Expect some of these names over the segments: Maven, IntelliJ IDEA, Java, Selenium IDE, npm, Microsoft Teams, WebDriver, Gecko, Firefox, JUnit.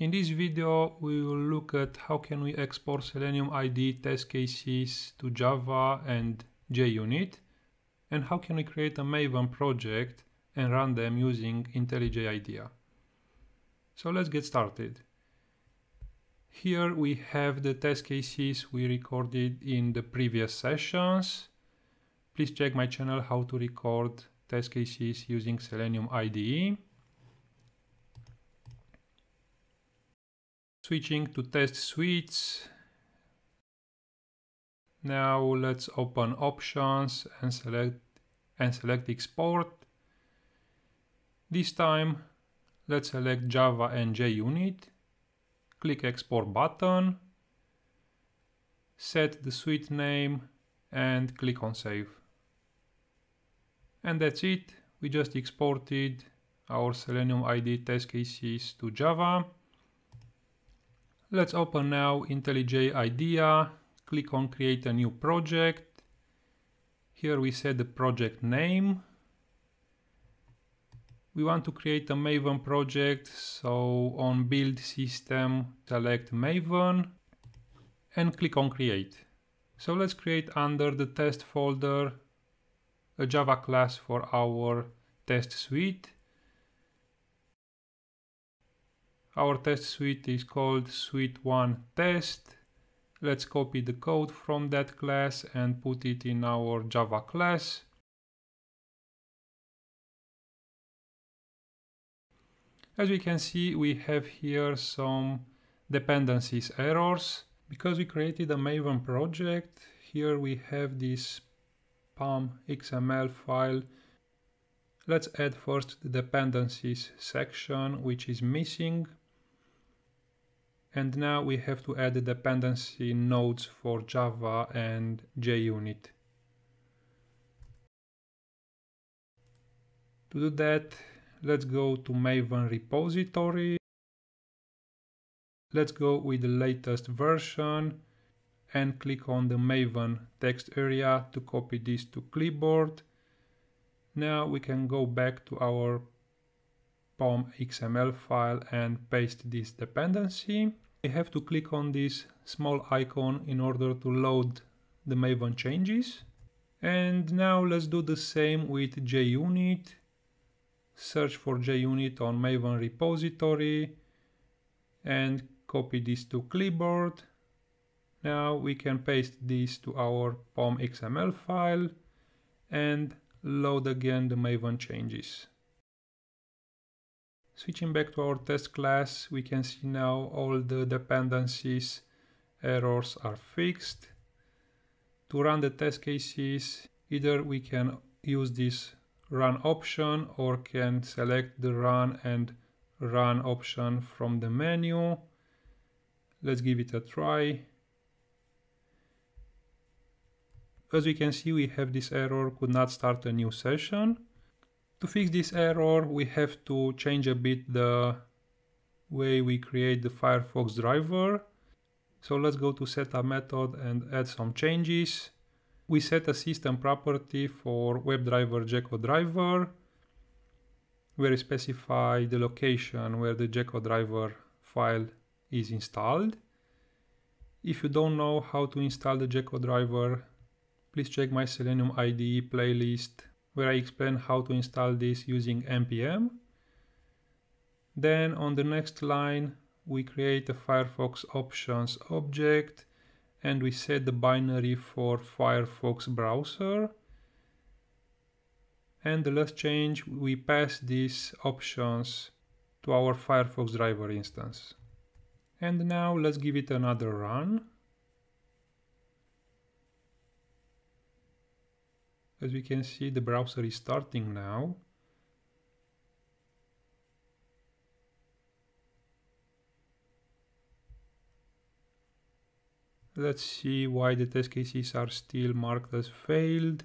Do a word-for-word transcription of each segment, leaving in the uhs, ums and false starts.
In this video, we will look at how can we export Selenium I D E test cases to Java and JUnit, and how can we create a Maven project and run them using IntelliJ IDEA. So let's get started. Here we have the test cases we recorded in the previous sessions. Please check my channel how to record test cases using Selenium I D E. Switching to test suites. Now let's open options and select and select export. This time let's select Java and JUnit. Click export button. Set the suite name and click on save. And that's it. We just exported our Selenium I D E test cases to Java. Let's open now IntelliJ IDEA. Click on create a new project. Here we set the project name. We want to create a Maven project, so on build system select Maven and click on create. So let's create under the test folder a Java class for our test suite. Our test suite is called suite one test. Let's copy the code from that class and put it in our Java class. As we can see, we have here some dependencies errors. Because we created a Maven project, here we have this pom dot x m l file. Let's add first the dependencies section, which is missing. And now we have to add the dependency nodes for Java and JUnit. To do that, let's go to Maven repository. Let's go with the latest version and click on the Maven text area to copy this to clipboard. Now we can go back to our pom dot x m l file and paste this dependency. We have to click on this small icon in order to load the Maven changes. And now let's do the same with JUnit. Search for JUnit on Maven repository and copy this to clipboard. Now we can paste this to our pom dot x m l file and load again the Maven changes. Switching back to our test class, we can see now all the dependencies errors are fixed. To run the test cases, either we can use this run option or can select the run and run option from the menu. Let's give it a try. As we can see, we have this error, could not start a new session. To fix this error, we have to change a bit the way we create the Firefox driver. So let's go to setup method and add some changes. We set a system property for WebDriver Gecko driver, where we specify the location where the Gecko driver file is installed. If you don't know how to install the Gecko driver, please check my Selenium I D E playlist where I explain how to install this using npm. Then on the next line, we create a Firefox options object and we set the binary for Firefox browser. And the last change, we pass these options to our Firefox driver instance. And now let's give it another run. As we can see, the browser is starting now. Let's see why the test cases are still marked as failed.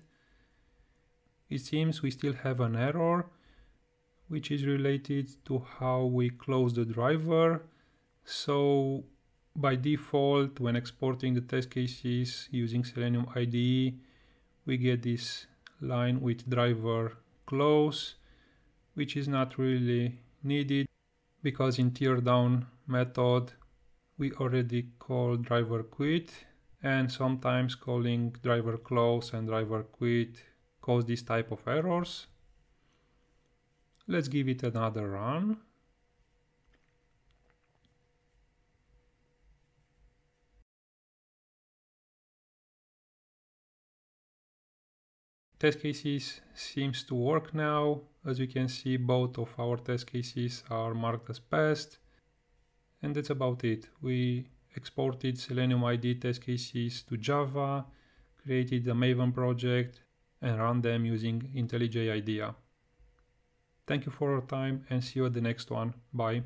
It seems we still have an error, which is related to how we close the driver. So by default, when exporting the test cases using Selenium I D E, we get this line with driver close, which is not really needed because in teardown method we already call driver quit, and sometimes calling driver close and driver quit cause this type of errors. Let's give it another run. Test cases seems to work now. As you can see, both of our test cases are marked as passed. And that's about it. We exported Selenium I D E test cases to Java, created a Maven project, and run them using IntelliJ IDEA. Thank you for your time and see you at the next one. Bye.